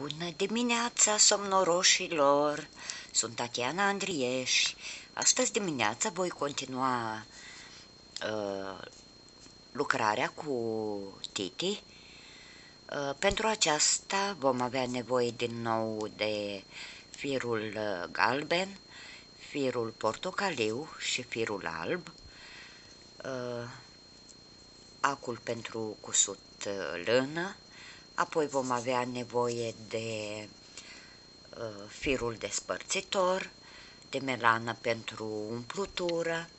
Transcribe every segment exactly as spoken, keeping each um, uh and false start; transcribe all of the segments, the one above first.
Bună dimineața, somnoroșilor! Sunt Tatiana Andrieș. Astăzi dimineața voi continua uh, lucrarea cu Titi. Uh, pentru aceasta vom avea nevoie din nou de firul galben, firul portocaliu și firul alb, uh, acul pentru cusut lână. Apoi vom avea nevoie de uh, firul despărțitor, de melană pentru umplutură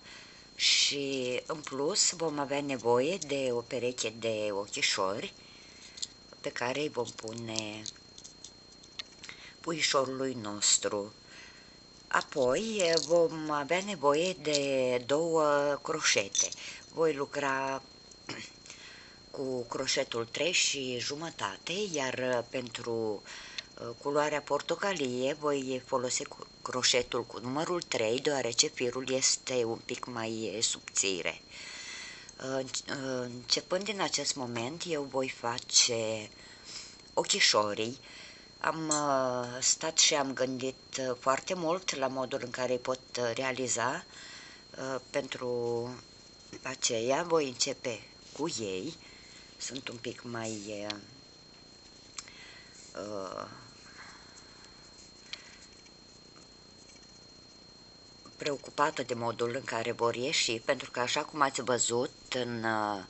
și în plus vom avea nevoie de o pereche de ochișori pe care îi vom pune puișorului nostru. Apoi vom avea nevoie de două croșete. Voi lucra cu croșetul trei și jumătate, iar pentru culoarea portocalie voi folosi croșetul cu numărul trei, deoarece firul este un pic mai subțire. Începând din acest moment, eu voi face ochișorii. Am stat și am gândit foarte mult la modul în care îi pot realiza. Pentru aceea voi începe cu ei. Sunt un pic mai uh, preocupată de modul în care vor ieși, pentru că, așa cum ați văzut în uh,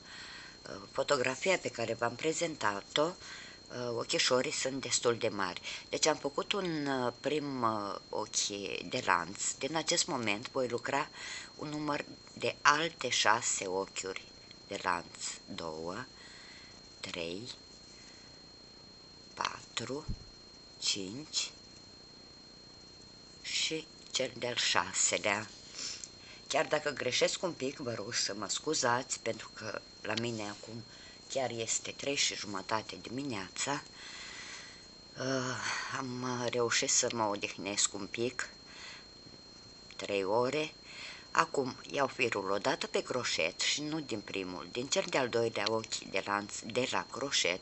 fotografia pe care v-am prezentat-o, uh, ochișorii sunt destul de mari. Deci am făcut un uh, prim uh, ochi de lanț. Din acest moment voi lucra un număr de alte șase ochiuri de lanț, doi, trei, patru, cinci și cel de-al șaselea. Chiar dacă greșesc un pic, vă rog să mă scuzați, pentru că la mine acum chiar este trei și jumătate dimineața. Am reușit să mă odihnesc un pic, trei ore. Acum iau firul odată pe croșet și nu din primul, din cel de-al doilea ochi de lanț de la croșet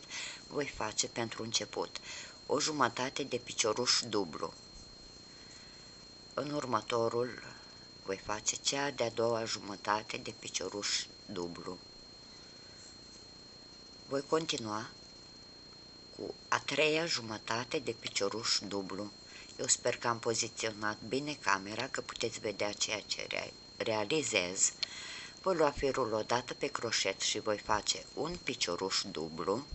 voi face pentru început o jumătate de picioruș dublu. În următorul voi face cea de-a doua jumătate de picioruș dublu. Voi continua cu a treia jumătate de picioruș dublu. Eu sper că am poziționat bine camera, că puteți vedea ceea ce realizez. Voi lua firul odată pe croșet și voi face un picioruș dublu.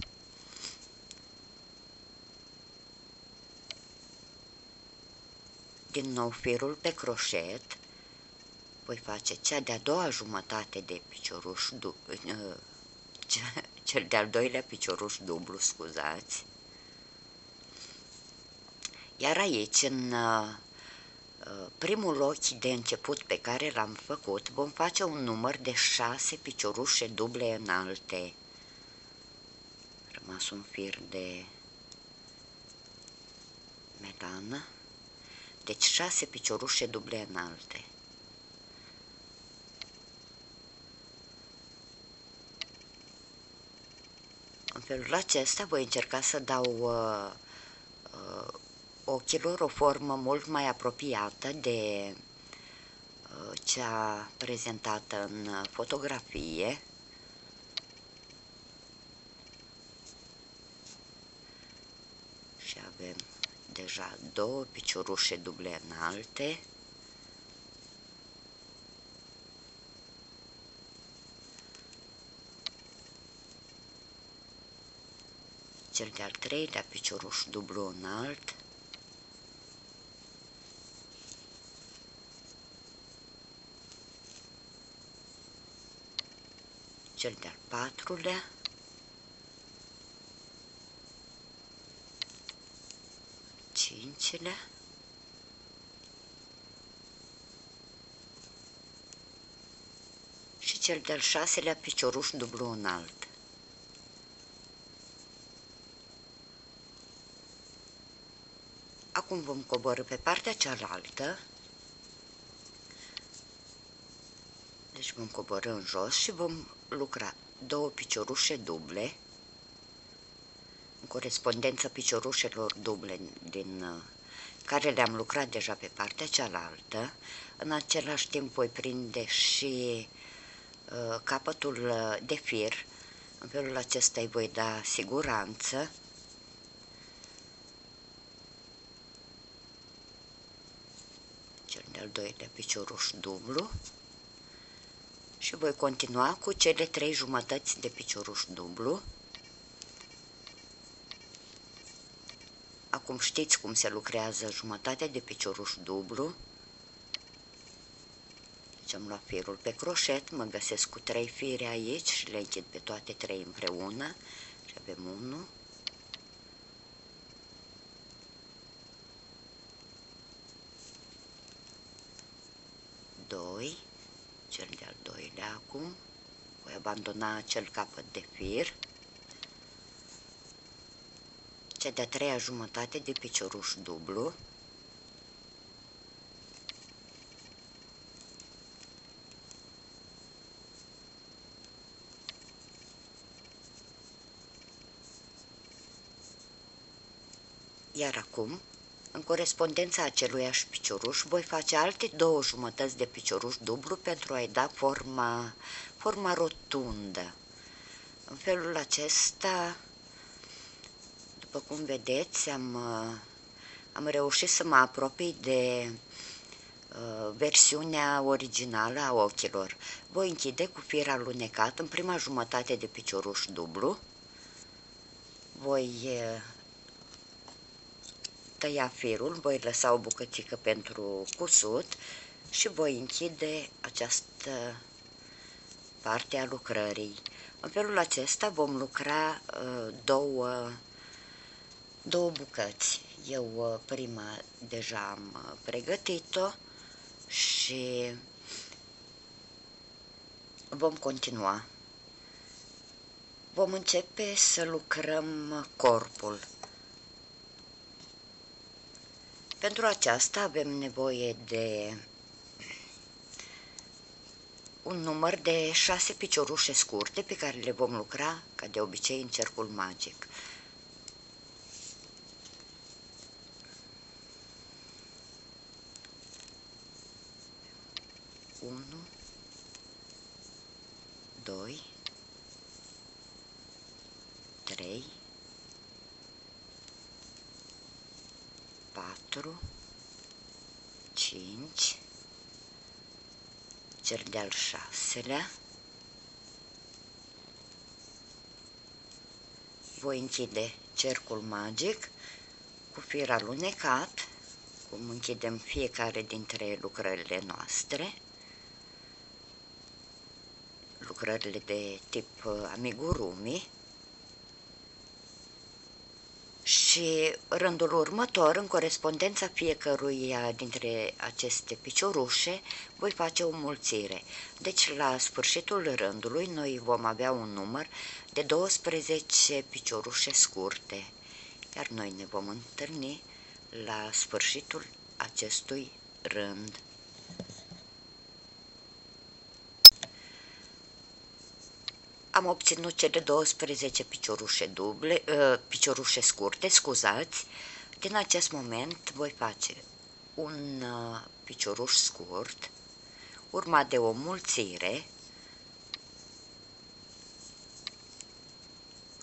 Din nou firul pe croșet. Voi face cea de-a doua jumătate de picioruș dublu, cel de-al doilea picioruș dublu, scuzați. Iar aici, în uh, primul ochi de început pe care l-am făcut, vom face un număr de șase piciorușe duble înalte. A rămas un fir de melană. Deci șase piciorușe duble înalte. În felul acesta voi încerca să dau Uh, uh, ochilor o formă mult mai apropiată de cea prezentată în fotografie. Și avem deja două piciorușe duble înalte. Cel de-al treilea picioruș dublu înalt. Cel de-al patrulea, cincilea, și cel de-al șaselea picioruș dublu înalt. Acum vom coborî pe partea cealaltă. Deci vom coborî în jos și vom lucra două piciorușe duble. În corespondență piciorușelor duble din care le-am lucrat deja pe partea cealaltă. În același timp voi prinde și uh, capătul de fir. În felul acesta îi voi da siguranță. Cel de-al doilea picioruș dublu. Și voi continua cu cele trei jumătăți de picioruș dublu. Acum știți cum se lucrează jumătatea de picioruș dublu. Deci am luat firul pe croșet, mă găsesc cu trei fire aici și le închid pe toate trei împreună. Și avem unu. doi. Cel de-al doilea acum. Voi abandona acel capăt de fir. Cea de-a treia jumătate de picioruș dublu. Iar acum, în corespondența aceluiași picioruș, voi face alte două jumătăți de picioruș dublu pentru a-i da forma, forma rotundă. În felul acesta, după cum vedeți, am, am reușit să mă apropii de uh, versiunea originală a ochilor. Voi închide cu fir alunecat în prima jumătate de picioruș dublu. Voi... Uh, tăia firul, voi lăsa o bucățică pentru cusut și voi închide această parte a lucrării. În felul acesta vom lucra uh, două, două bucăți. Eu uh, prima deja am uh, pregătit-o și vom continua. Vom începe să lucrăm corpul. Pentru aceasta avem nevoie de un număr de șase piciorușe scurte pe care le vom lucra, ca de obicei, în cercul magic. unu, doi, trei, patru, cinci, cel de-al șaselea. Voi închide cercul magic cu fir alunecat, cum închidem fiecare dintre lucrările noastre, lucrările de tip amigurumi. Și rândul următor, în corespondența fiecăruia dintre aceste piciorușe, voi face o mulțire. Deci, la sfârșitul rândului, noi vom avea un număr de douăsprezece piciorușe scurte. Iar noi ne vom întâlni la sfârșitul acestui rând. Am obținut cele douăsprezece piciorușe duble, uh, piciorușe scurte, scuzați. Din acest moment voi face un uh, picioruș scurt, urmat de o mulțire.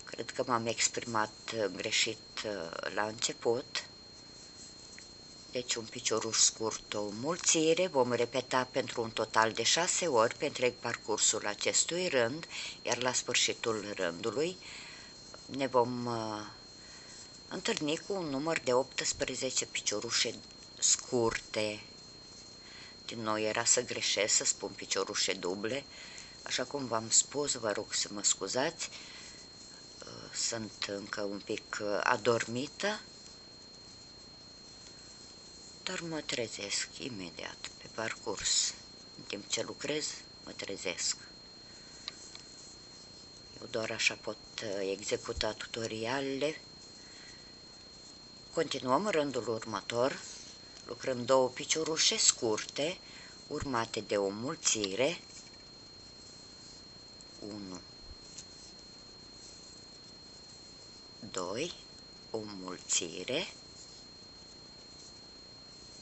Cred că m-am exprimat uh, greșit uh, la început. Deci un picioruș scurt, o mulțire, vom repeta pentru un total de șase ori pe întreg parcursul acestui rând, iar la sfârșitul rândului ne vom uh, întâlni cu un număr de optsprezece piciorușe scurte. Din nou era să greșesc, să spun piciorușe duble, așa cum v-am spus, vă rog să mă scuzați, uh, sunt încă un pic uh, adormită. Dar mă trezesc imediat, pe parcurs, în timp ce lucrez, mă trezesc. Eu doar așa pot executa tutorialele. Continuăm rândul următor, lucrăm două piciorușe scurte, urmate de o mulțire. unu, doi, o mulțire.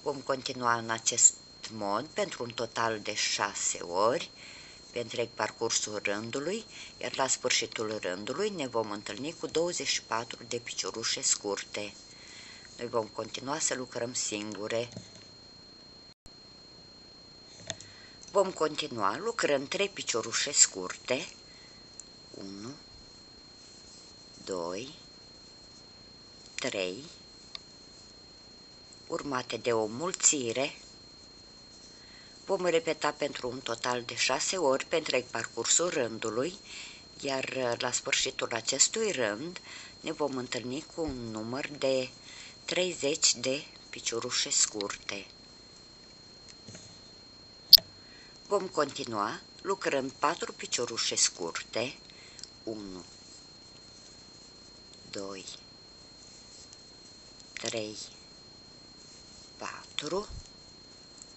Vom continua în acest mod pentru un total de șase ori pe întreg parcursul rândului, iar la sfârșitul rândului ne vom întâlni cu douăzeci și patru de piciorușe scurte. Noi vom continua să lucrăm singure. Vom continua lucrând trei piciorușe scurte, unu, doi, trei, urmate de o mulțire. Vom repeta pentru un total de șase ori pe întreg parcursul rândului, iar la sfârșitul acestui rând ne vom întâlni cu un număr de treizeci de piciorușe scurte. Vom continua lucrând patru piciorușe scurte, unu, doi, trei, patru,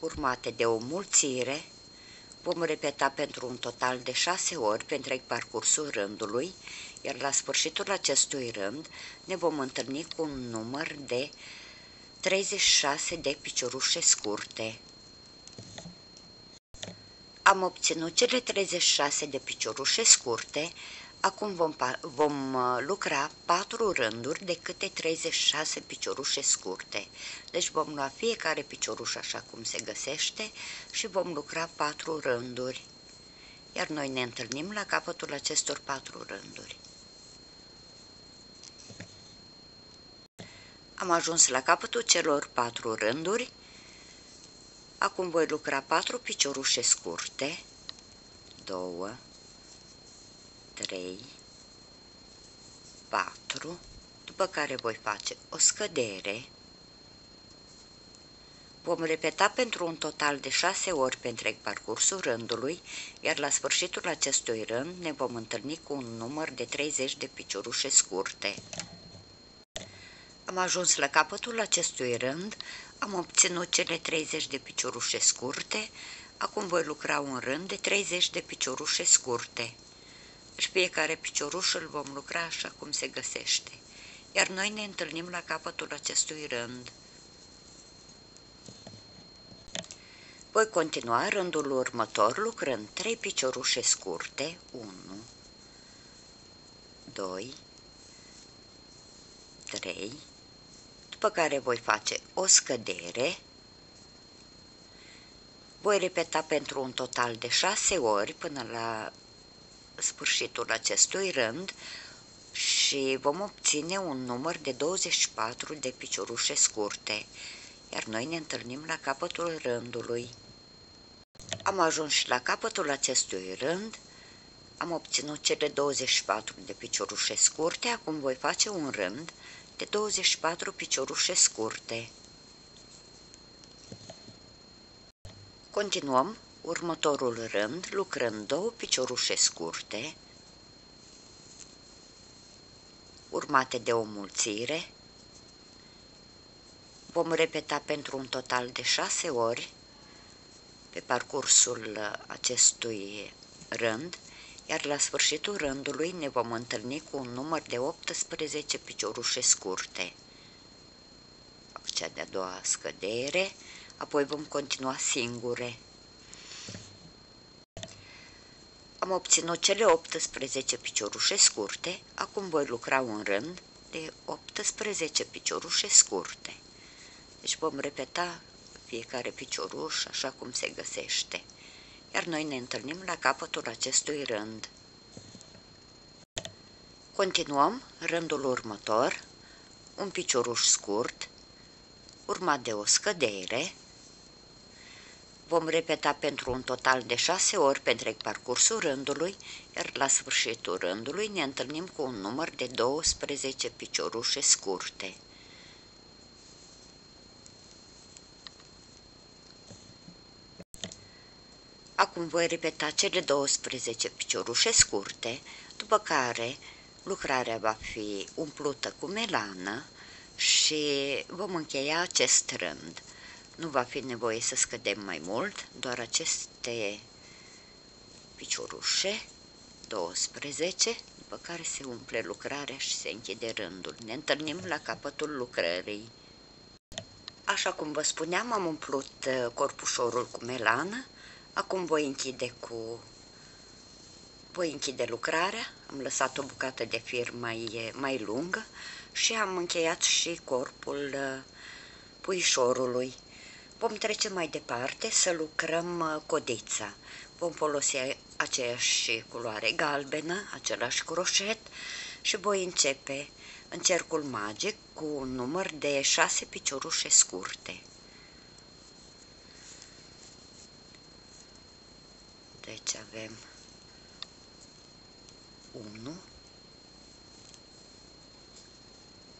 urmate de o mulțire. Vom repeta pentru un total de șase ori pe întreg parcursul rândului, iar la sfârșitul acestui rând ne vom întâlni cu un număr de treizeci și șase de piciorușe scurte. Am obținut cele treizeci și șase de piciorușe scurte. Acum vom, vom lucra patru rânduri de câte treizeci și șase piciorușe scurte. Deci vom lua fiecare picioruș așa cum se găsește și vom lucra patru rânduri. Iar noi ne întâlnim la capătul acestor patru rânduri. Am ajuns la capătul celor patru rânduri. Acum voi lucra patru piciorușe scurte, doi, trei, patru, după care voi face o scădere. Vom repeta pentru un total de șase ori pe întreg parcursul rândului, iar la sfârșitul acestui rând ne vom întâlni cu un număr de treizeci de piciorușe scurte. Am ajuns la capătul acestui rând, am obținut cele treizeci de piciorușe scurte, acum voi lucra un rând de treizeci de piciorușe scurte. Și fiecare picioruș îl vom lucra așa cum se găsește. Iar noi ne întâlnim la capătul acestui rând. Voi continua rândul următor lucrând trei piciorușe scurte, unu, doi, trei, după care voi face o scădere. Voi repeta pentru un total de șase ori până la sfârșitul acestui rând și vom obține un număr de douăzeci și patru de piciorușe scurte, iar noi ne întâlnim la capătul rândului. Am ajuns și la capătul acestui rând, am obținut cele douăzeci și patru de piciorușe scurte, acum voi face un rând de douăzeci și patru piciorușe scurte. Continuăm următorul rând lucrând două piciorușe scurte, urmate de o mulțire. Vom repeta pentru un total de șase ori pe parcursul acestui rând, iar la sfârșitul rândului ne vom întâlni cu un număr de optsprezece piciorușe scurte. Cea de-a doua scădere, apoi vom continua singure. Am obținut cele optsprezece piciorușe scurte, acum voi lucra un rând de optsprezece piciorușe scurte. Deci vom repeta fiecare picioruș așa cum se găsește, iar noi ne întâlnim la capătul acestui rând. Continuăm rândul următor, un picioruș scurt, urmat de o scădere. Vom repeta pentru un total de șase ori pe întreg parcursul rândului, iar la sfârșitul rândului ne întâlnim cu un număr de douăsprezece piciorușe scurte. Acum voi repeta cele douăsprezece piciorușe scurte, după care lucrarea va fi umplută cu melană și vom încheia acest rând. Nu va fi nevoie să scădem mai mult, doar aceste piciorușe, douăsprezece, după care se umple lucrarea și se închide rândul. Ne întâlnim la capătul lucrării. Așa cum vă spuneam, am umplut corpușorul cu melană. Acum voi închide cu... Voi închide lucrarea, am lăsat o bucată de fir mai, mai lungă și am încheiat și corpul puișorului. Vom trece mai departe să lucrăm codița. Vom folosi aceeași culoare galbenă, același croșet și voi începe în cercul magic cu un număr de șase piciorușe scurte. Deci avem unu,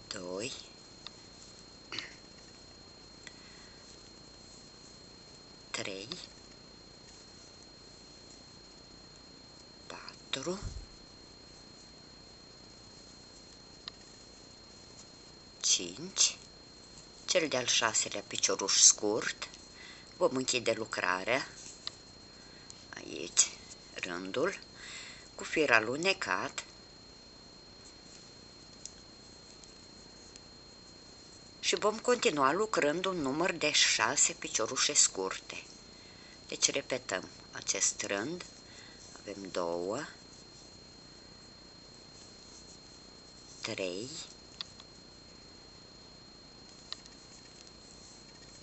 doi, trei, patru, cinci, cel de-al șaselea picioruș scurt, vom închide lucrarea, aici, rândul, cu fir alunecat și vom continua lucrând un număr de șase piciorușe scurte. Deci repetăm acest rând, avem doi, trei,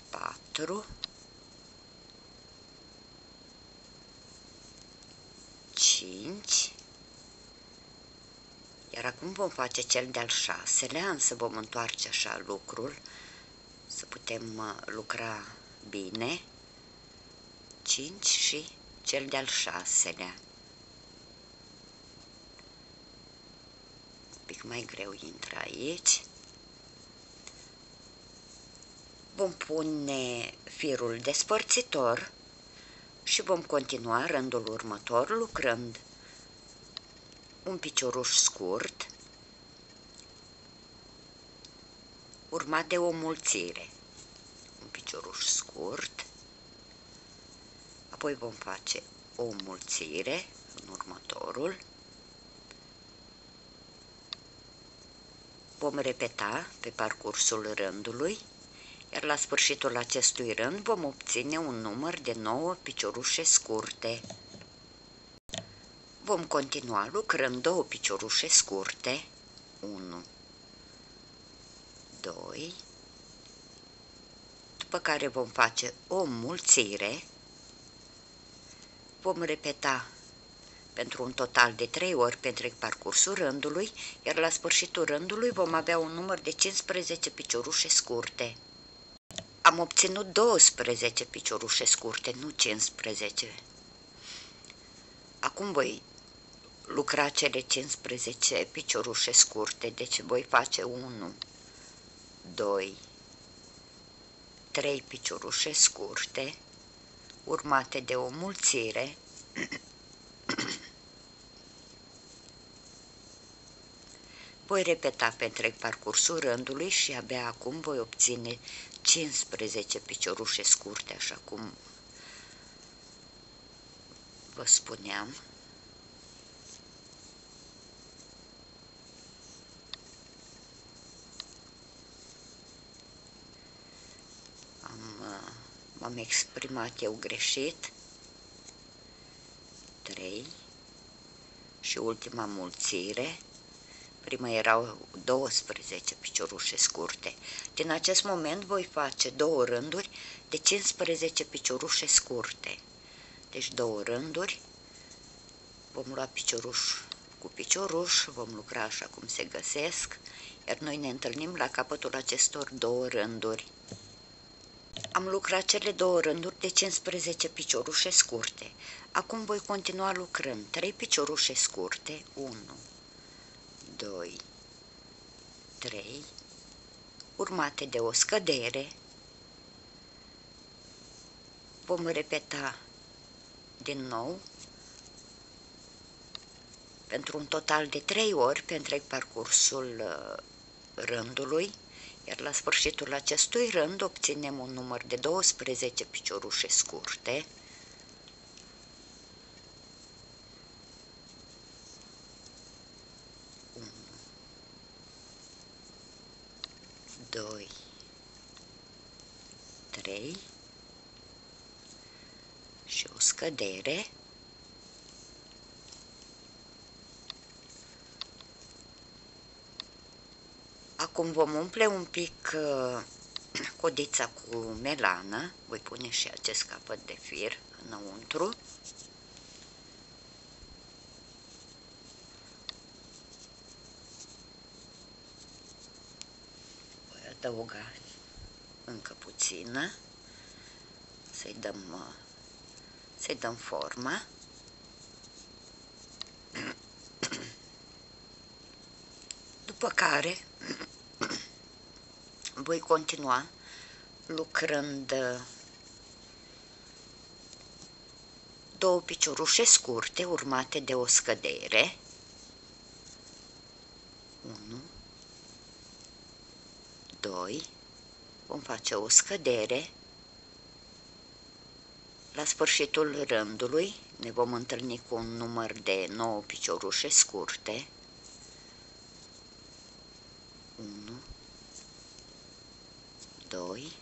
patru, cinci, iar acum vom face cel de-al șaselea, însă vom întoarce așa lucrul, să putem lucra bine, cinci și cel de-al șaselea. Un pic mai greu intră aici. Vom pune firul despărțitor și vom continua rândul următor lucrând un picioruș scurt urmat de o mulțire, un picioruș scurt, apoi vom face o mulțire în următorul, vom repeta pe parcursul rândului, iar la sfârșitul acestui rând vom obține un număr de nouă piciorușe scurte. Vom continua lucrând două piciorușe scurte, unu, doi, după care vom face o mulțire, vom repeta pentru un total de trei ori pe întreg parcursul rândului, iar la sfârșitul rândului vom avea un număr de cincisprezece piciorușe scurte. Am obținut douăsprezece piciorușe scurte, nu cincisprezece. Acum voi lucra cele cincisprezece piciorușe scurte, deci voi face unu, doi, trei piciorușe scurte, urmate de o mulțire, voi repeta pe întreg parcursul rândului și abia acum voi obține cincisprezece piciorușe scurte, așa cum vă spuneam. M-am exprimat eu greșit. trei și ultima mulțire. Prima erau douăsprezece piciorușe scurte. Din acest moment voi face două rânduri de cincisprezece piciorușe scurte. Deci două rânduri, vom lua picioruș cu picioruș, vom lucra așa cum se găsesc, iar noi ne întâlnim la capătul acestor două rânduri. Am lucrat cele două rânduri de cincisprezece piciorușe scurte. Acum voi continua lucrând trei piciorușe scurte, unu, doi, trei, urmate de o scădere, vom repeta din nou pentru un total de trei ori pe întreg parcursul rândului, iar la sfârșitul acestui rând obținem un număr de douăsprezece piciorușe scurte. doi, trei și o scădere, acum vom umple un pic uh, codița cu melană, voi pune și acest capăt de fir înăuntru. Adăuga încă puțină, să-i dăm, să-i dăm forma. După care voi continua lucrând două piciorușe scurte urmate de o scădere. Unu, doi, vom face o scădere, la sfârșitul rândului ne vom întâlni cu un număr de nouă piciorușe scurte, unu, doi,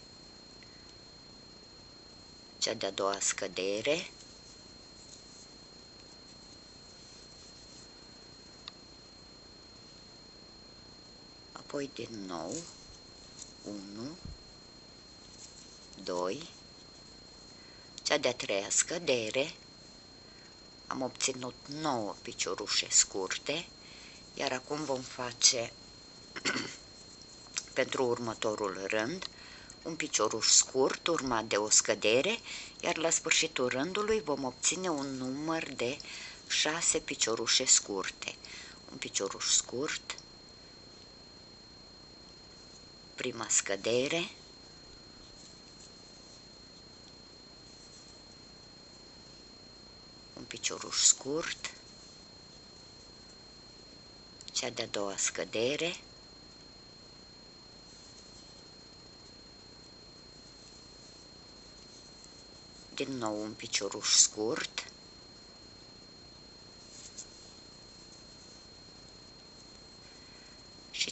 cea de-a doua scădere, apoi din nou, unu, doi, cea de-a treia scădere, am obținut nouă piciorușe scurte, iar acum vom face pentru următorul rând un picioruș scurt urmat de o scădere, iar la sfârșitul rândului vom obține un număr de șase piciorușe scurte, un picioruș scurt, prima scădere, un picioruș scurt, cea de-a doua scădere, din nou un picioruș scurt,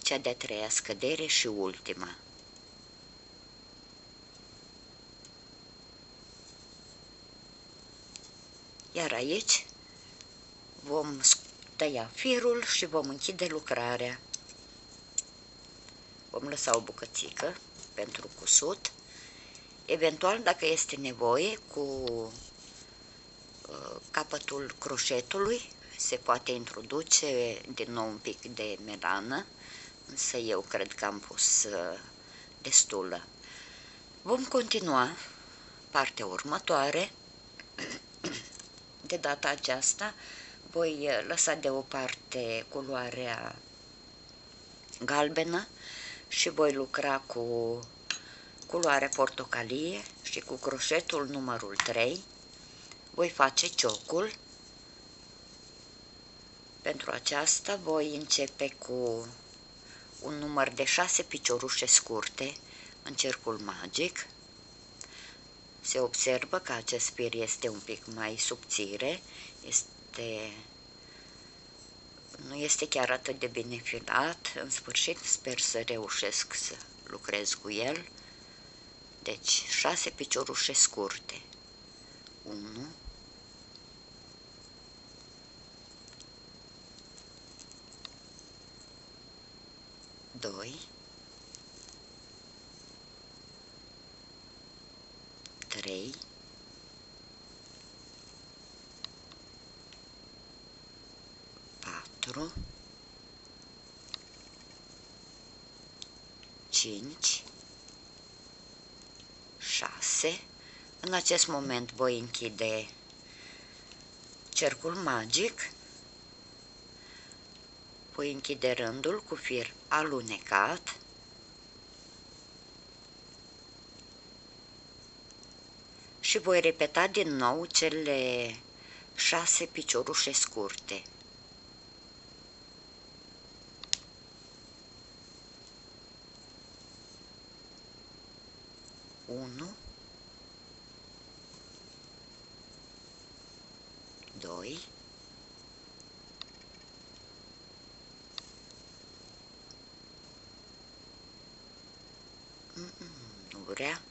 cea de-a treia scădere și ultima. Iar aici vom tăia firul și vom închide lucrarea. Vom lăsa o bucățică pentru cusut. Eventual, dacă este nevoie, cu uh, capătul croșetului se poate introduce din nou un pic de melană. Însă eu cred că am pus destulă. Vom continua partea următoare. De data aceasta voi lăsa deoparte culoarea galbenă și voi lucra cu culoare portocalie și cu croșetul numărul trei. Voi face ciocul. Pentru aceasta voi începe cu un număr de șase piciorușe scurte în cercul magic. Se observă că acest fir este un pic mai subțire, este, nu este chiar atât de bine filat. În sfârșit, sper să reușesc să lucrez cu el. Deci, șase piciorușe scurte. unu, doi, trei, patru, cinci, șase. În acest moment voi închide cercul magic. Voi închide rândul cu fir alunecat și voi repeta din nou cele șase piciorușe scurte. unu, doi, Nu vrea.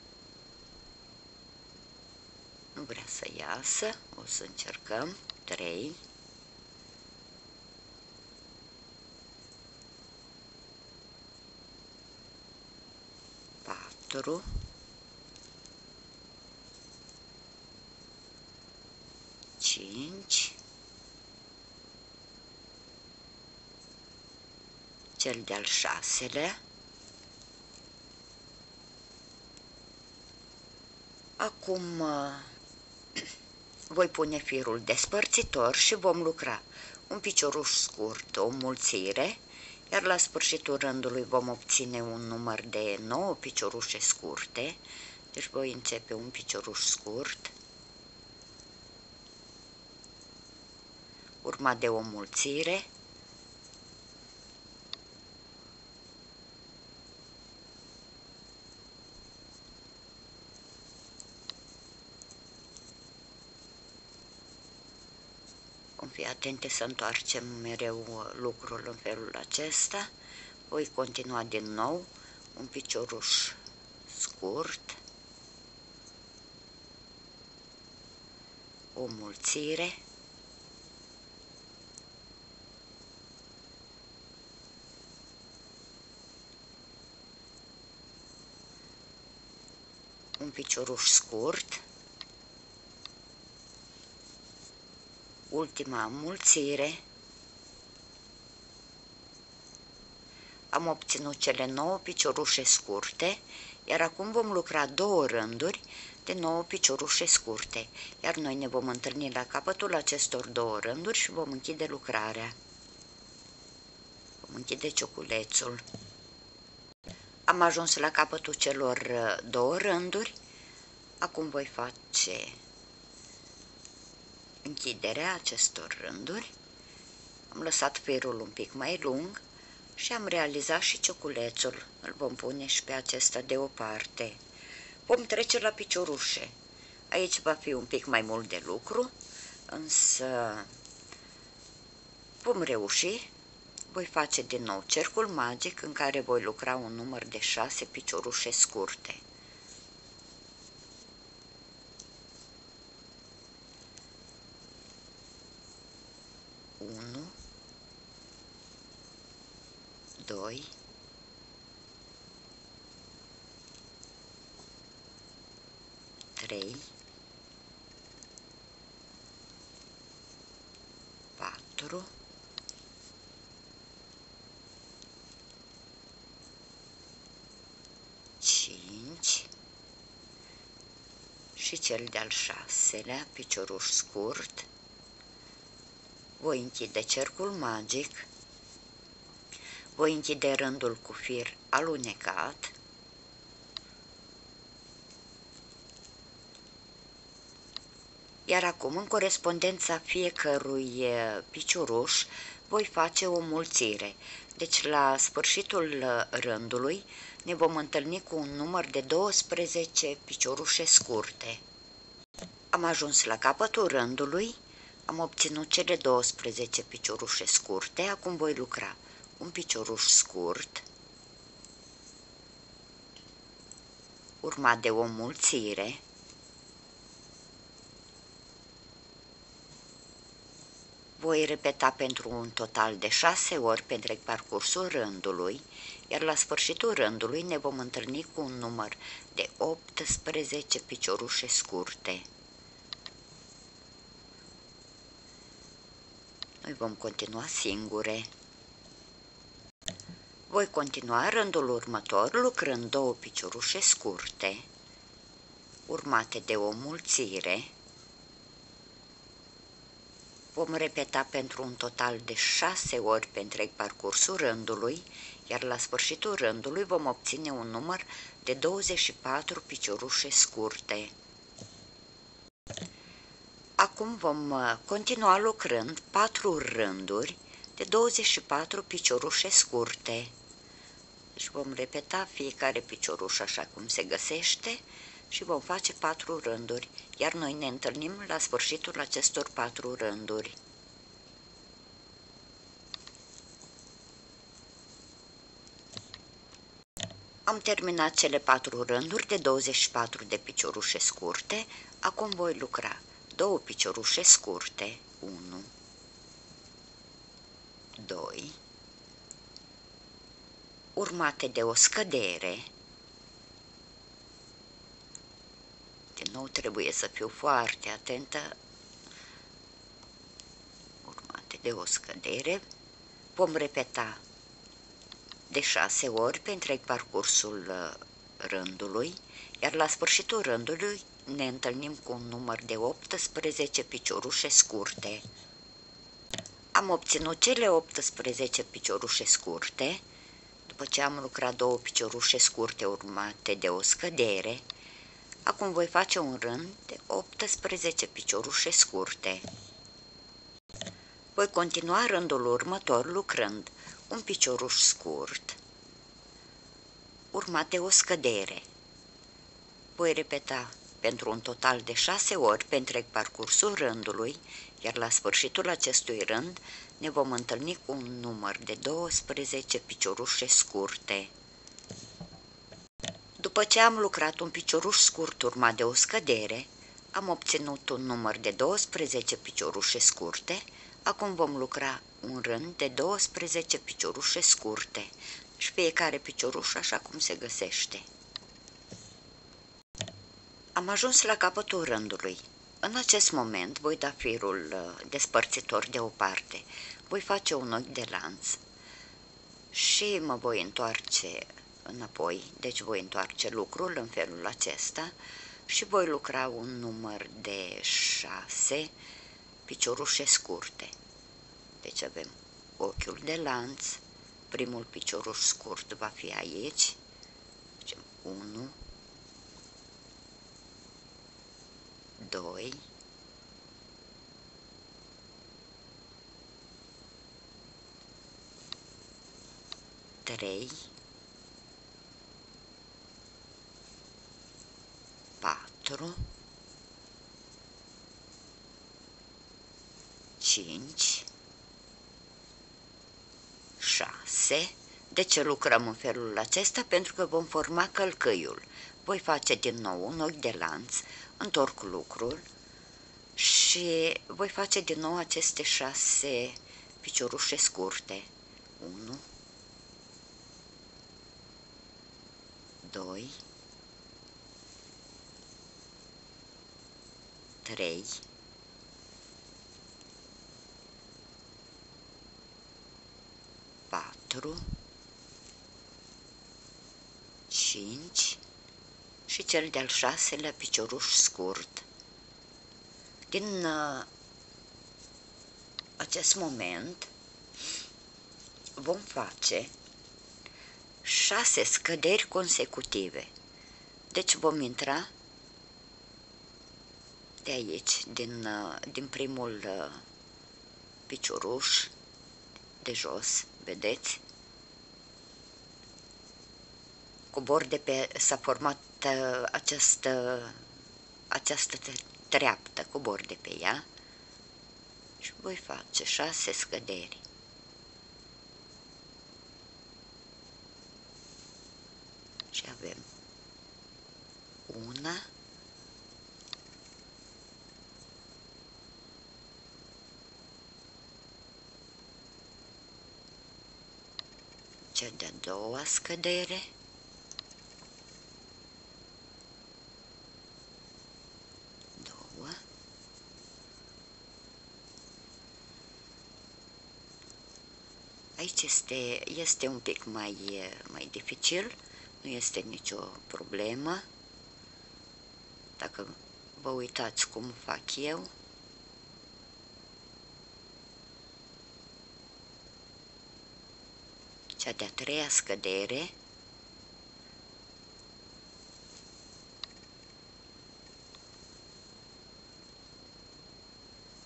Nu vrea să iasă. O să încercăm. trei. patru. cinci. Cel de-al șaselea. Acum voi pune firul despărțitor și vom lucra un picioruș scurt, o mulțire, iar la sfârșitul rândului vom obține un număr de nouă piciorușe scurte. Deci voi începe un picioruș scurt, urmat de o mulțire, fii atente să întoarcem mereu lucrul în felul acesta. Voi continua din nou un picioruș scurt, o mulțire, un picioruș scurt, ultima mulțire. Am obținut cele nouă piciorușe scurte, iar acum vom lucra două rânduri de nouă piciorușe scurte, iar noi ne vom întâlni la capătul acestor două rânduri și vom închide lucrarea. Vom închide cioculețul. Am ajuns la capătul celor două rânduri. Acum voi face închiderea acestor rânduri. Am lăsat firul un pic mai lung și am realizat și cioculețul. Îl vom pune și pe acesta deoparte. Vom trece la piciorușe. Aici va fi un pic mai mult de lucru, însă vom reuși. Voi face din nou cercul magic în care voi lucra un număr de șase piciorușe scurte. doi, trei, patru, cinci și cel de-al șaselea picioruș scurt. Voi închide cercul magic. Voi închide rândul cu fir alunecat. Iar acum, în corespondența fiecărui picioruș, voi face o mulțire. Deci, la sfârșitul rândului, ne vom întâlni cu un număr de douăsprezece piciorușe scurte. Am ajuns la capătul rândului, am obținut cele douăsprezece piciorușe scurte, acum voi lucra un picioruș scurt, urmat de o mulțire, voi repeta pentru un total de șase ori pe întreg parcursul rândului, iar la sfârșitul rândului ne vom întâlni cu un număr de optsprezece piciorușe scurte. Noi vom continua singure. Voi continua rândul următor lucrând două piciorușe scurte, urmate de o mulțire. Vom repeta pentru un total de șase ori pe întreg parcursul rândului, iar la sfârșitul rândului vom obține un număr de douăzeci și patru piciorușe scurte. Acum vom continua lucrând patru rânduri de douăzeci și patru piciorușe scurte. Deci vom repeta fiecare picioruș așa cum se găsește și vom face patru rânduri, iar noi ne întâlnim la sfârșitul acestor patru rânduri. Am terminat cele patru rânduri de douăzeci și patru de piciorușe scurte, acum voi lucra două piciorușe scurte, unu, doi, urmate de o scădere. Din nou trebuie să fiu foarte atentă, urmate de o scădere. Vom repeta de șase ori pe întreg parcursul rândului, iar la sfârșitul rândului ne întâlnim cu un număr de optsprezece piciorușe scurte. Am obținut cele optsprezece piciorușe scurte, după ce am lucrat două piciorușe scurte urmate de o scădere. Acum voi face un rând de optsprezece piciorușe scurte. Voi continua rândul următor lucrând un picioruș scurt, urmat de o scădere. Voi repeta pentru un total de șase ori pe întreg parcursul rândului, iar la sfârșitul acestui rând ne vom întâlni cu un număr de douăsprezece piciorușe scurte. După ce am lucrat un picioruș scurt urmat de o scădere, am obținut un număr de douăsprezece piciorușe scurte. Acum vom lucra un rând de douăsprezece piciorușe scurte și fiecare picioruș așa cum se găsește. Am ajuns la capătul rândului. În acest moment voi da firul despărțitor de o parte. Voi face un ochi de lanț și mă voi întoarce înapoi. Deci voi întoarce lucrul în felul acesta și voi lucra un număr de șase piciorușe scurte. Deci avem ochiul de lanț, primul picioruș scurt va fi aici, facem unu, doi, trei, patru, cinci, șase. De ce lucrăm în felul acesta? Pentru că vom forma călcâiul. Voi face din nou un ochi de lanț, întorc lucrul și voi face din nou aceste șase piciorușe scurte. unu, doi, trei, patru, cinci și cel de-al șaselea picioruș scurt. Din uh, acest moment vom face șase scăderi consecutive. Deci vom intra de aici, din, uh, din primul uh, picioruș de jos, vedeți? Cobor de pe, s-a format uh, această, această treaptă, cobor de pe ea și voi face șase scăderi. Și avem una, cea de-a doua scădere, două, aici este, este un pic mai, mai dificil, nu este nicio problemă, dacă vă uitați cum fac eu. Cea de-a treia scădere,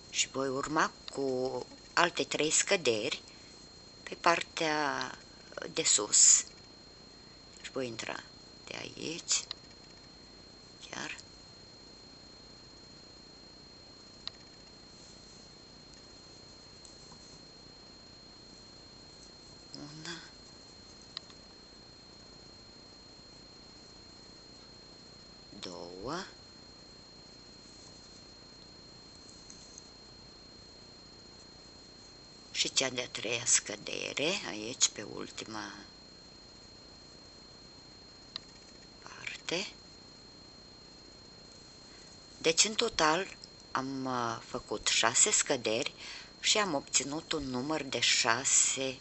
și voi urma cu alte trei scăderi pe partea de sus. Și voi intra de aici, chiar una, două, și cea de-a treia scădere, aici pe ultima parte. Deci în total am făcut șase scăderi și am obținut un număr de șase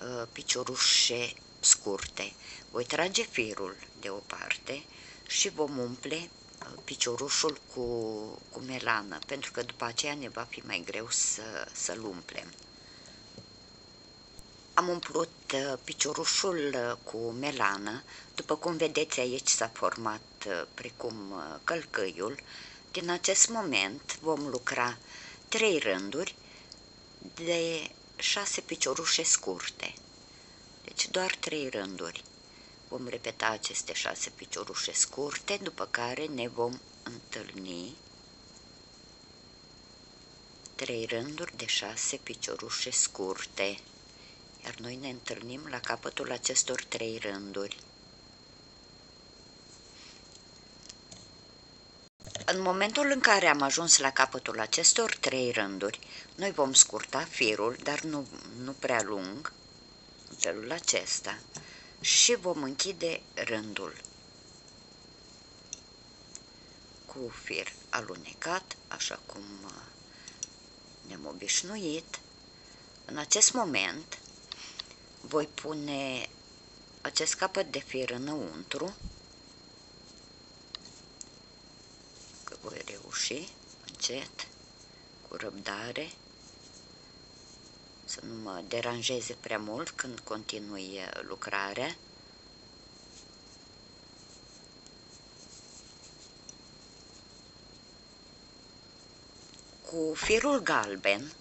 uh, piciorușe scurte. Voi trage firul de o parte și vom umple piciorușul cu, cu melană, pentru că după aceea ne va fi mai greu să, să-l umplem. Am umplut piciorușul cu melană, după cum vedeți aici s-a format precum călcâiul. Din acest moment vom lucra trei rânduri de șase piciorușe scurte. Deci doar trei rânduri. Vom repeta aceste șase piciorușe scurte, după care ne vom întâlni. Trei rânduri de șase piciorușe scurte. Iar noi ne întâlnim la capătul acestor trei rânduri. În momentul în care am ajuns la capătul acestor trei rânduri, noi vom scurta firul, dar nu, nu prea lung, în felul acesta, și vom închide rândul cu fir alunecat, așa cum ne-am obișnuit. În acest moment voi pune acest capăt de fir înăuntru, că voi reuși încet, cu răbdare, să nu mă deranjeze prea mult când continui lucrarea. Cu firul galben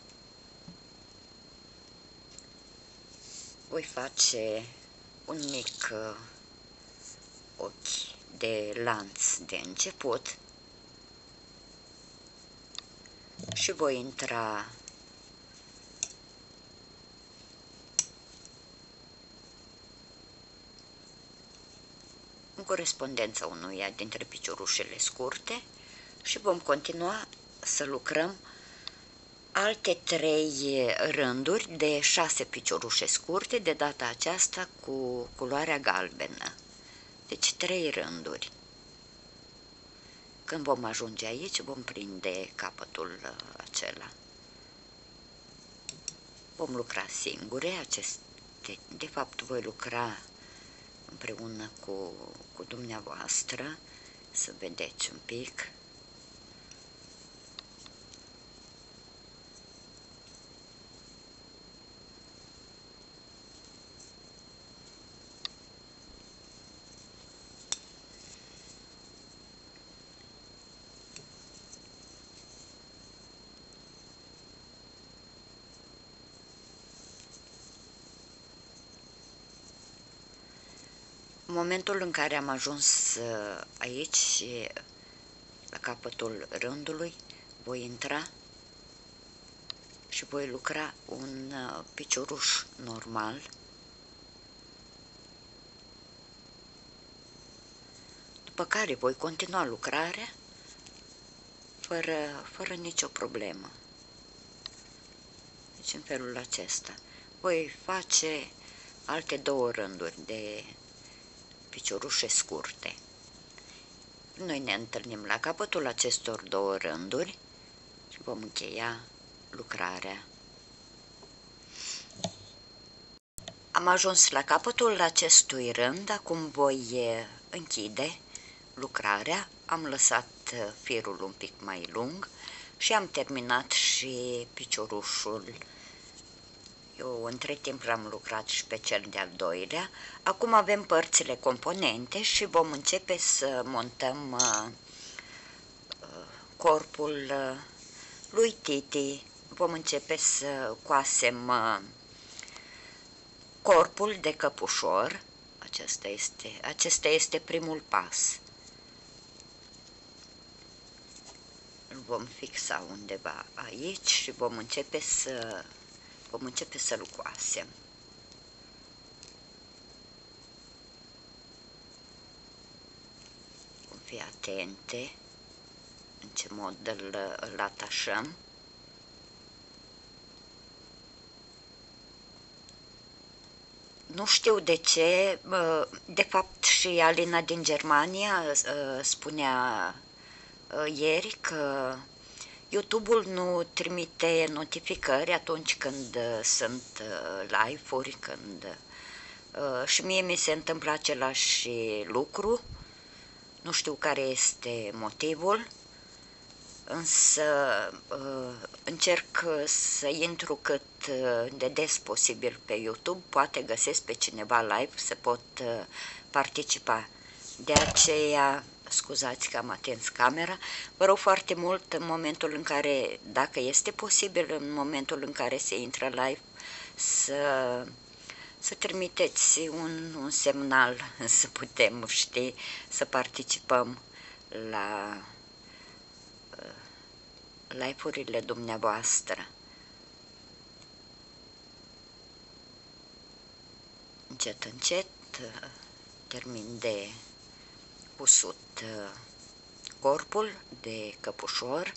voi face un mic ochi de lanț de început și voi intra în corespondența unuia dintre piciorușele scurte și vom continua să lucrăm alte trei rânduri de șase piciorușe scurte, de data aceasta cu culoarea galbenă. Deci trei rânduri. Când vom ajunge aici, vom prinde capătul acela. Vom lucra singure aceste, de fapt voi lucra împreună cu, cu dumneavoastră, să vedeți un pic. În momentul în care am ajuns aici, la capătul rândului, voi intra și voi lucra un picioruș normal. După care voi continua lucrarea fără, fără nicio problemă. Deci în felul acesta. Voi face alte două rânduri de piciorușe scurte. Noi ne întâlnim la capătul acestor două rânduri și vom încheia lucrarea. Am ajuns la capătul acestui rând, acum voi închide lucrarea. Am lăsat firul un pic mai lung și am terminat și piciorușul. Eu între timp l-am lucrat și pe cel de-al doilea. Acum avem părțile componente și vom începe să montăm uh, corpul uh, lui Titi. Vom începe să coasem uh, corpul de căpușor. Acesta este, acesta este primul pas. Îl vom fixa undeva aici și vom începe să... Vom începe să-l coasem. Vom fii atente în ce mod îl, îl atașăm. Nu știu de ce, de fapt și Alina din Germania spunea ieri că YouTube-ul nu trimite notificări atunci când sunt live-uri, când... și mie mi se întâmplă același lucru, nu știu care este motivul, însă încerc să intru cât de des posibil pe YouTube, poate găsesc pe cineva live să pot participa. De aceea, scuzați că am atins camera, vă rog foarte mult în momentul în care, dacă este posibil, în momentul în care se intră live, să, să trimiteți un, un semnal, să putem, ști, să participăm la live-urile dumneavoastră. Încet, încet, termin de usut corpul de căpușor,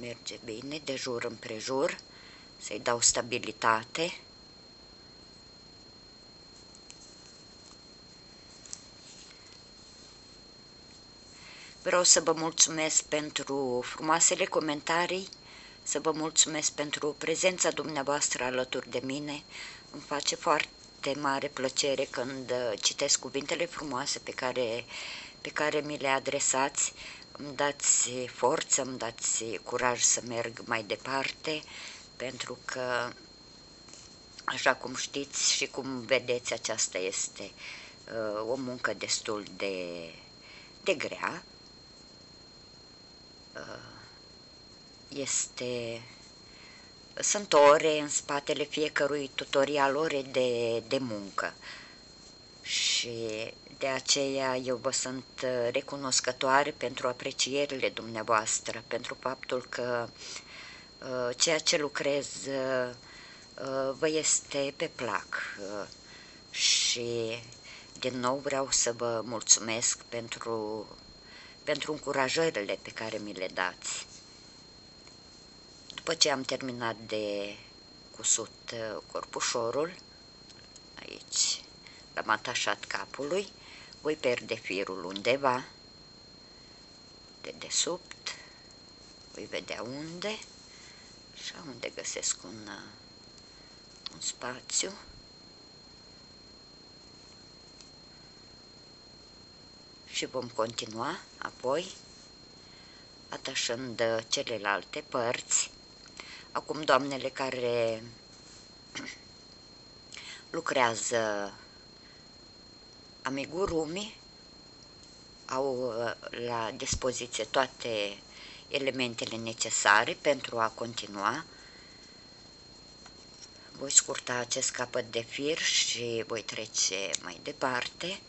merge bine de jur împrejur, să-i dau stabilitate. Vreau să vă mulțumesc pentru frumoasele comentarii, să vă mulțumesc pentru prezența dumneavoastră alături de mine. Îmi face foarte mare plăcere când citesc cuvintele frumoase pe care, pe care mi le adresați. Îmi dați forță, îmi dați curaj să merg mai departe, pentru că, așa cum știți și cum vedeți, aceasta este uh, o muncă destul de, de grea. Uh, este... Sunt ore în spatele fiecărui tutorial, ore de, de muncă, și de aceea eu vă sunt recunoscătoare pentru aprecierile dumneavoastră, pentru faptul că uh, ceea ce lucrez uh, vă este pe plac, uh, și din nou vreau să vă mulțumesc pentru, pentru încurajările pe care mi le dați. După ce am terminat de cusut corpușorul, aici l-am atașat capului, voi pierde firul undeva, de desubt, voi vedea unde, așa, unde găsesc un, un spațiu. Și vom continua apoi atașând celelalte părți. Acum, doamnele care lucrează amigurumi au la dispoziție toate elementele necesare pentru a continua. Voi scurta acest capăt de fir și voi trece mai departe.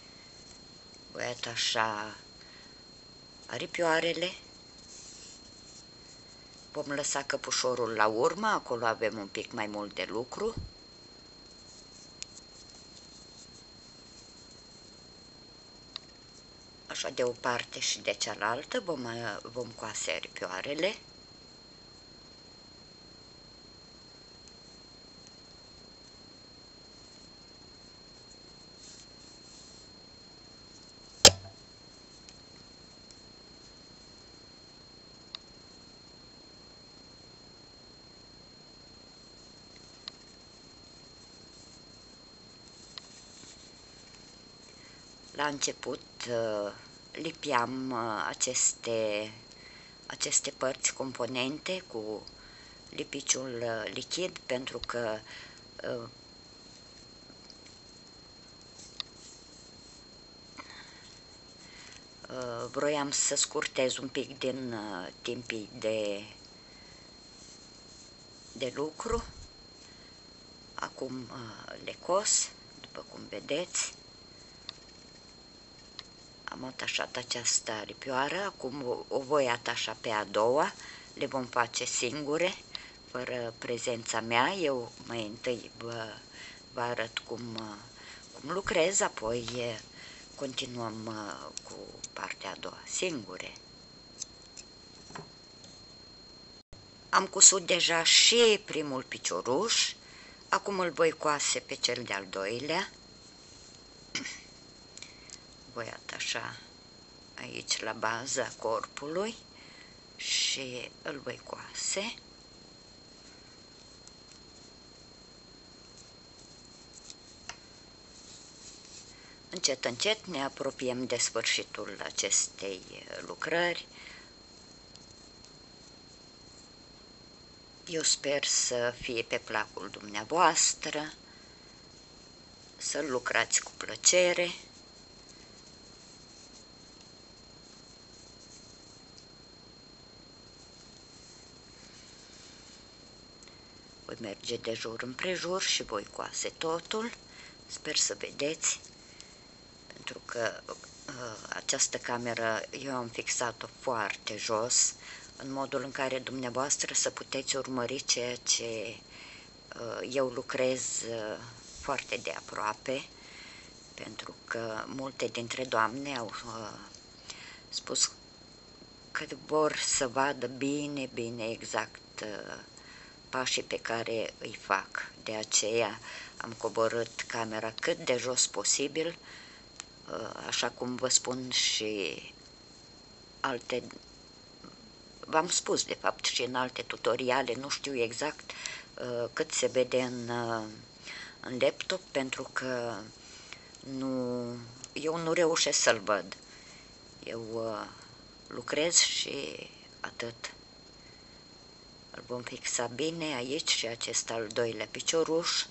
Voi atașa aripioarele. Vom lăsa căpușorul la urmă, acolo avem un pic mai mult de lucru. Așa, de o parte și de cealaltă vom, vom coase aripioarele. La început lipiam aceste, aceste părți componente cu lipiciul lichid, pentru că vroiam să scurtez un pic din timpii de, de lucru. Acum le cos, după cum vedeți. Am atașat această aripioară, acum o voi atașa pe a doua, le vom face singure, fără prezența mea. Eu mai întâi vă, vă arăt cum, cum lucrez, apoi Continuăm cu partea a doua, singure. Am cusut deja și primul picioruș, acum îl voi coase pe cel de-al doilea. Voi atașa aici la baza corpului și îl voi coase. Încet, încet ne apropiem de sfârșitul acestei lucrări. Eu sper să fie pe placul dumneavoastră, să-l lucrați cu plăcere. Voi merge de jur împrejur și voi coase totul. Sper să vedeți, pentru că uh, această cameră eu am fixat-o foarte jos, în modul în care dumneavoastră să puteți urmări ceea ce uh, eu lucrez uh, foarte de aproape, pentru că multe dintre doamne au uh, spus că vor să vadă bine, bine, exact uh, pașii pe care îi fac. De aceea am coborât camera cât de jos posibil, uh, așa cum vă spun și alte... V-am spus, de fapt, și în alte tutoriale, nu știu exact uh, cât se vede în, uh, în laptop, pentru că nu, eu nu reușesc să-l văd. Eu uh, lucrez și atât. Îl vom fixa bine aici și acest al doilea picioruș.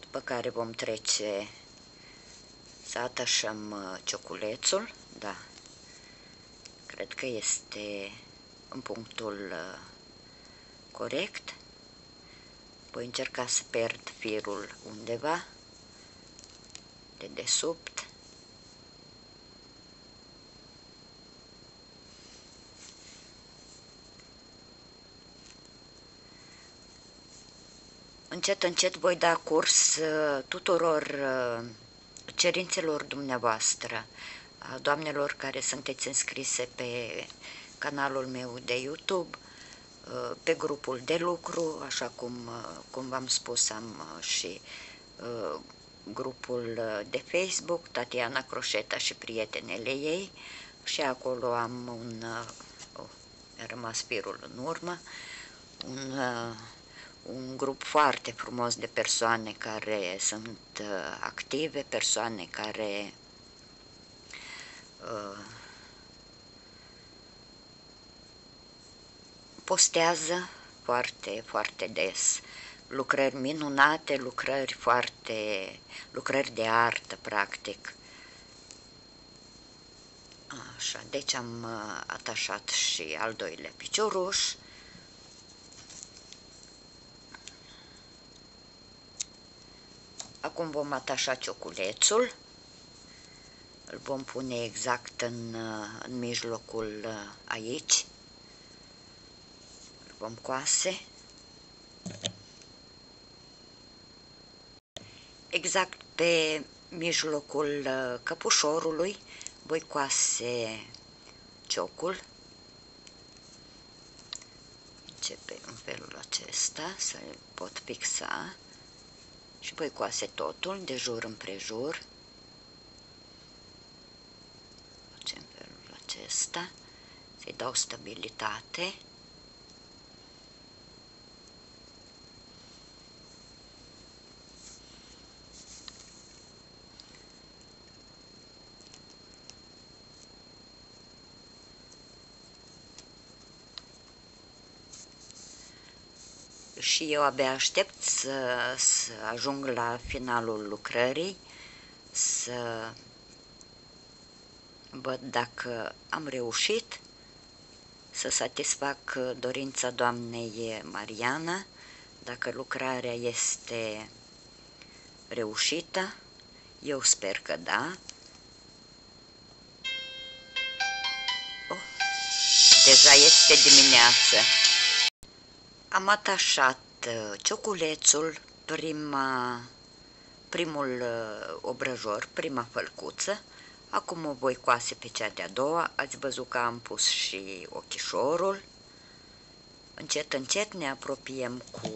După care vom trece... Să atașăm cioculețul, da, cred că este în punctul corect. Voi încerca să pierd firul undeva, de desubt. Încet, încet voi da curs tuturor cerințelor dumneavoastră, a doamnelor care sunteți înscrise pe canalul meu de YouTube, pe grupul de lucru, așa cum, cum v-am spus, am și grupul de Facebook, Tatiana Croșeta și prietenele ei, și acolo am un, oh, mi-a rămas firul în urmă, un, un grup foarte frumos de persoane care sunt uh, active, persoane care uh, postează foarte, foarte des lucrări minunate, lucrări foarte, lucrări de artă, practic. Așa, deci am uh, atașat și al doilea picioruș. Acum vom atașa cioculețul, îl vom pune exact în, în mijlocul aici, îl vom coase, exact pe mijlocul căpușorului voi coase ciocul, începe în felul acesta să-l pot fixa. Și voi coase totul de jur împrejur. Facem felul acesta. Să-i dau stabilitate. Și eu abia aștept să, să ajung la finalul lucrării, să văd dacă am reușit să satisfac dorința doamnei Mariana, dacă lucrarea este reușită. Eu sper că da. Oh, deja este dimineață. Am atașat cioculețul, prima, primul obrăjor, prima fălcuță. Acum o voi coase pe cea de-a doua. Ați văzut că am pus și ochișorul. Încet, încet ne apropiem cu...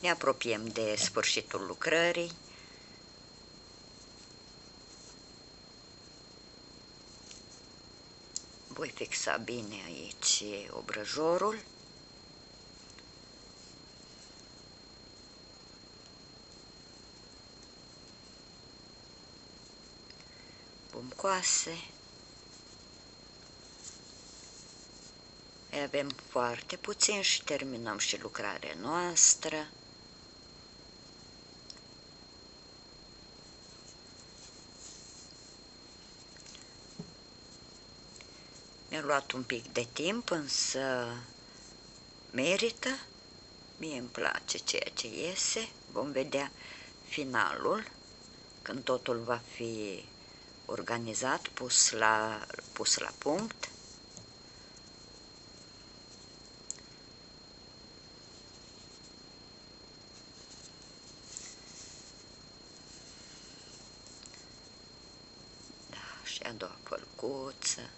ne apropiem de sfârșitul lucrării. Voi fixa bine aici obrăjorul. Vom coase. Avem foarte puțin și terminăm și lucrarea noastră. Mi-a luat un pic de timp, însă merită. Mie îmi place ceea ce iese. Vom vedea finalul, când totul va fi organizat, pus la, pus la punct. Da, și a doua fălcuță.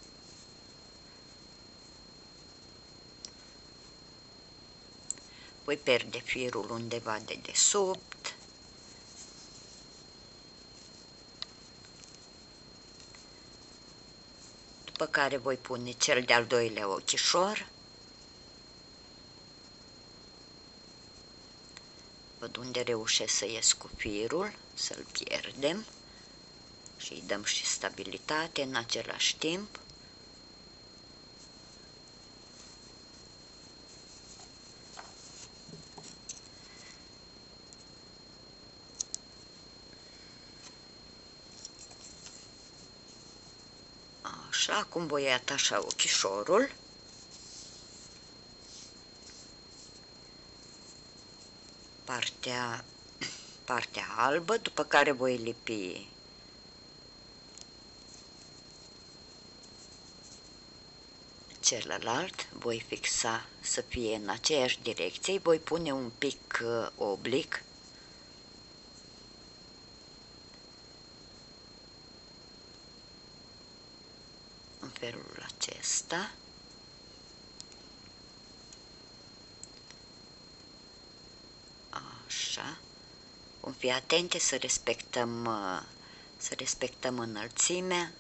Voi pierde firul undeva de desubt. După care voi pune cel de-al doilea ochișor. Văd unde reușesc să ies cu firul, să-l pierdem și îi dăm și stabilitate în același timp. Acum voi atașa ochișorul. Partea, partea albă, după care voi lipi celălalt, voi fixa să fie în aceeași direcție, voi pune un pic oblic. Felul acesta. Așa. Vom fi atente să respectăm să respectăm înălțimea.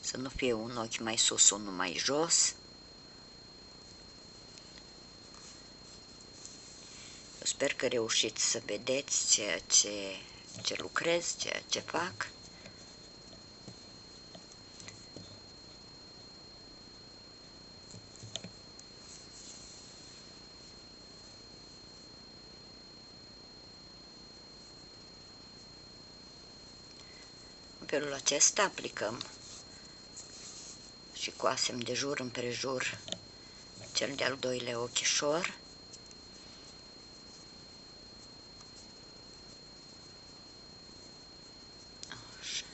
Să nu fie un ochi mai sus, unul mai jos. Eu sper că reușiți să vedeți ceea ce, ce lucrez, ceea ce fac. Felul acesta aplicăm și coasem de jur împrejur cel de-al doilea ochișor. Așa.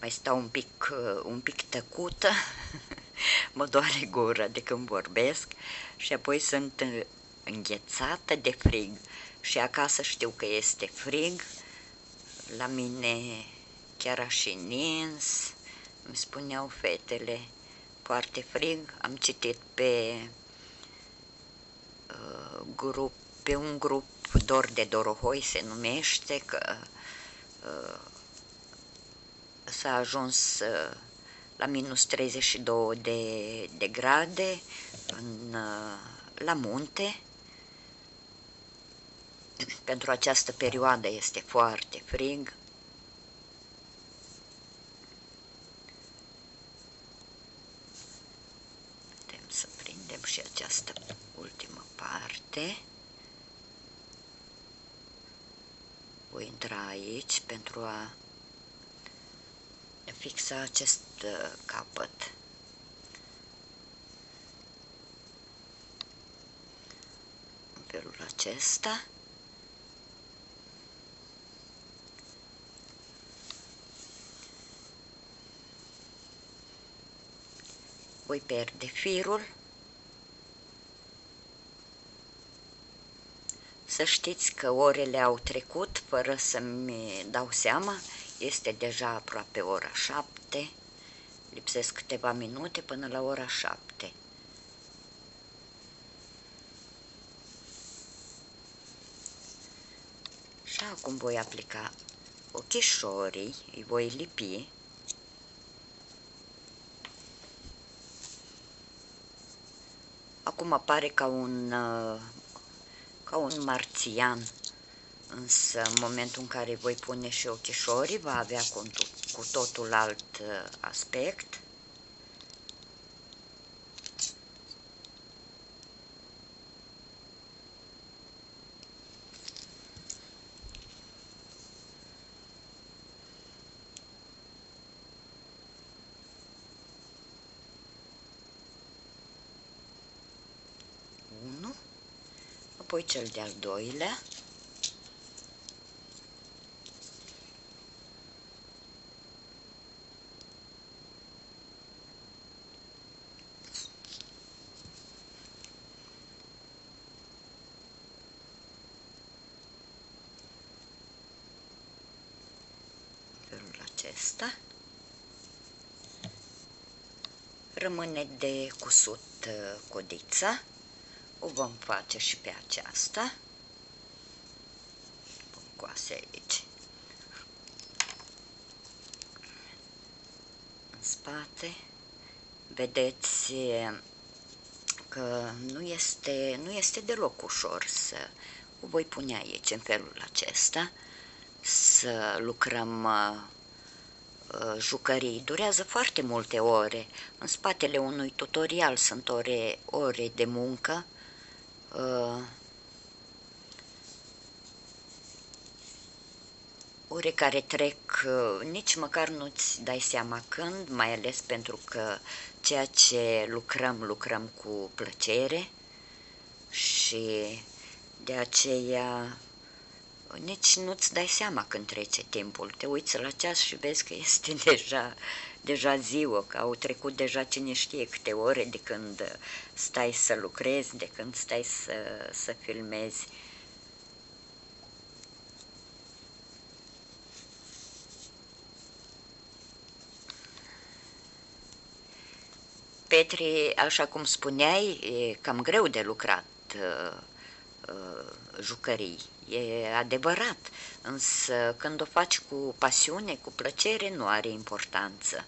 Mai stau un pic, un pic tăcută, mă doare gura de când vorbesc și apoi sunt înghețată de frig. Și acasă știu că este frig, la mine chiar a și nins, îmi spuneau fetele, foarte frig. Am citit pe, uh, grup, pe un grup, Dor de Dorohoi se numește, că... Uh, s-a ajuns la minus treizeci și doi de, de grade în, la munte. Pentru această perioadă este foarte frig. prindem și această ultimă parte. Voi intra aici pentru a fixa acest capăt. În felul acesta. Voi pierde firul. Să știți că orele au trecut fără să-mi dau seama. Este deja aproape ora șapte. Lipsesc câteva minute până la ora șapte. Și acum voi aplica ochișorii, îi voi lipi. Acum apare ca un, ca un marțian, însă în momentul în care voi pune și ochișorii va avea cu totul alt aspect. Apoi cel de-al doilea. Felul acesta. Rămâne de cusut codița. O vom face și pe aceasta. Vom coase aici. În spate. Vedeți că nu este, nu este deloc ușor să o voi pune aici în felul acesta. Să lucrăm jucării. Durează foarte multe ore. În spatele unui tutorial sunt ore, ore de muncă. Uh, ore care trec, uh, nici măcar nu-ți dai seama când, mai ales pentru că ceea ce lucrăm, lucrăm cu plăcere și de aceea uh, nici nu-ți dai seama când trece timpul. Te uiți la ceas și vezi că este deja, deja ziua, că au trecut deja cine știe câte ore de când stai să lucrezi, de când stai să, să filmezi. Petri, așa cum spuneai, e cam greu de lucrat uh, uh, jucării, e adevărat, însă când o faci cu pasiune, cu plăcere, nu are importanță.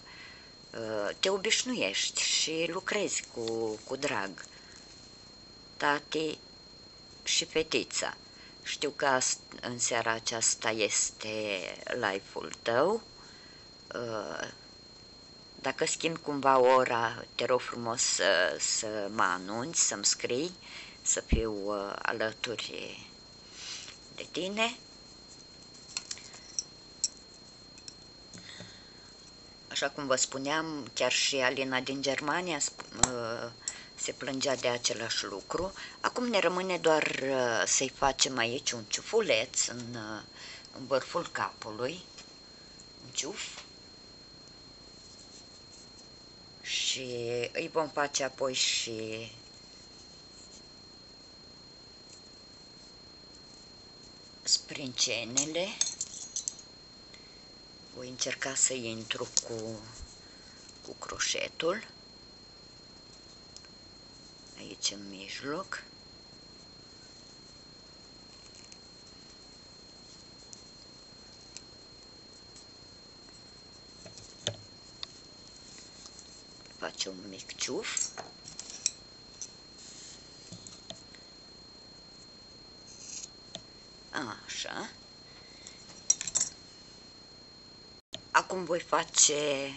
Te obișnuiești și lucrezi cu, cu drag. Tati și fetița, știu că în seara aceasta este live-ul tău. Dacă schimbi cumva ora, te rog frumos să, să mă anunți, să-mi scrii, să fiu alături de tine. Așa cum vă spuneam, chiar și Alina din Germania se plângea de același lucru. Acum ne rămâne doar să-i facem aici un ciufuleț în, în vârful capului, un ciuf, și îi vom face apoi și sprincenele. Voi încerca să intru cu, cu croșetul aici în mijloc. Face un mic ciuf. Așa. Acum voi face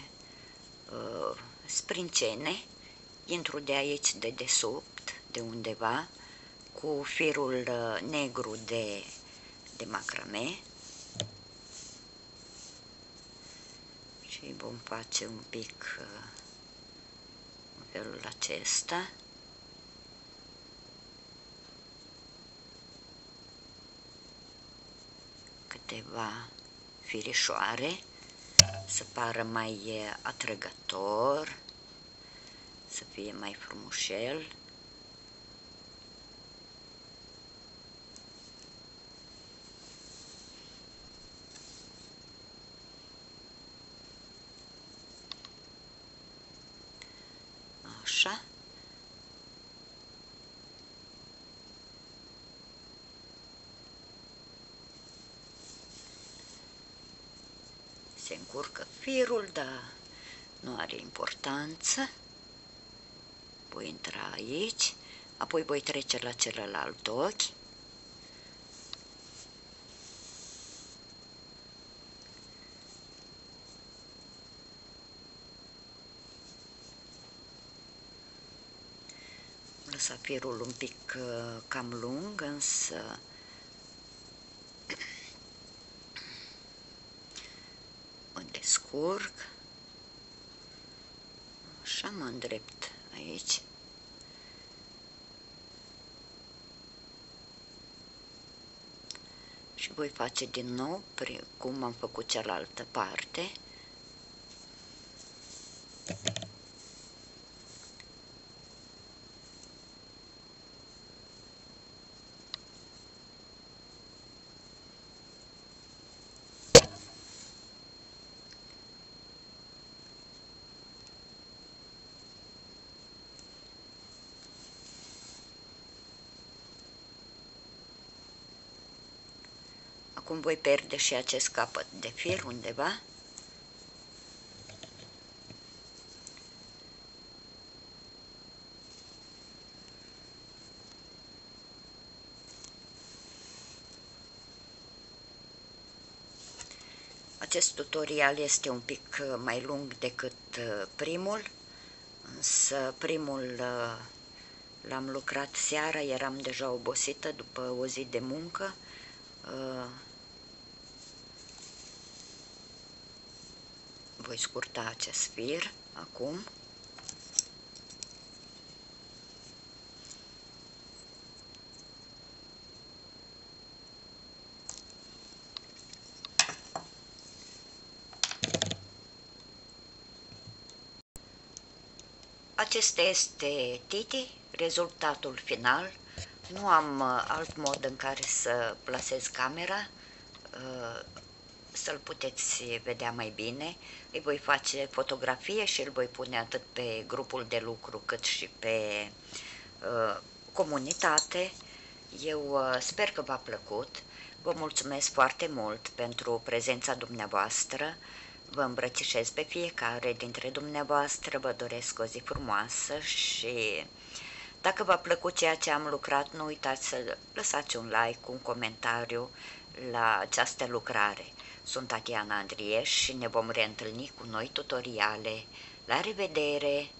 uh, sprincene. intru de aici, de desubt, de undeva, cu firul negru de, de macrame și vom face un pic în felul acesta. Câteva firișoare, să pară mai atrăgător, să fie mai frumușel. Așa. Se încurcă firul, dar nu are importanță. Voi intra aici, apoi voi trece la celălalt ochi. Lăsa firul un pic uh, cam lung, însă mă descurc. Așa, mă îndrept aici. Și voi face din nou cum am făcut cealaltă parte. Acum voi pierde și acest capăt de fir undeva. Acest tutorial este un pic mai lung decât primul, însă primul l-am lucrat seara, eram deja obosită după o zi de muncă. Voi scurta acest fir acum. Acesta este Titi, rezultatul final. Nu am alt mod în care să plasez camera, să-l puteți vedea mai bine. Îi voi face fotografie și îl voi pune atât pe grupul de lucru cât și pe uh, comunitate. Eu uh, sper că v-a plăcut. Vă mulțumesc foarte mult pentru prezența dumneavoastră. Vă îmbrățișez pe fiecare dintre dumneavoastră. Vă doresc o zi frumoasă și dacă v-a plăcut ceea ce am lucrat, nu uitați să lăsați un like, un comentariu la această lucrare. Sunt Tatiana Andrieș și ne vom reîntâlni cu noi tutoriale. La revedere!